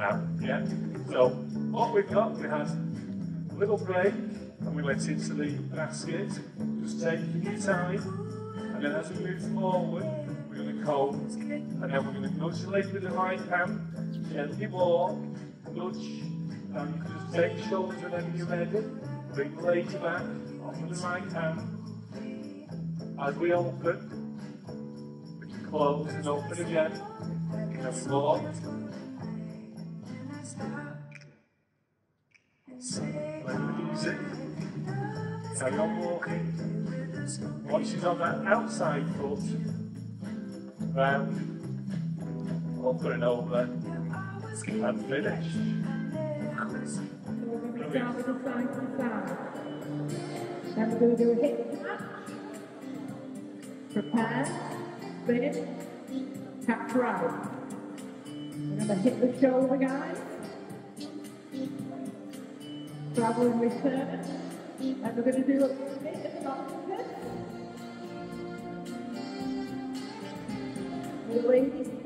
now. Yeah. So what we've got, we had a little break and we went into the basket, just taking your time, and then as we move forward, we're going to cold, and then we're going to nudge the leg with the right hand, gently walk, nudge, and just take shoulders whenever you're ready, bring the legs back, off with the right hand, as we open, close and open again, and walk. Play the music, carry on walking. Once you're on that outside foot, round, over and over, and finish. Now we're going to do a hip tap. Prepare. Finish, tap right. We're going to hit the shoulder, guys. Traveling with turn. And we're going to do a bit at the bottom of this. Release.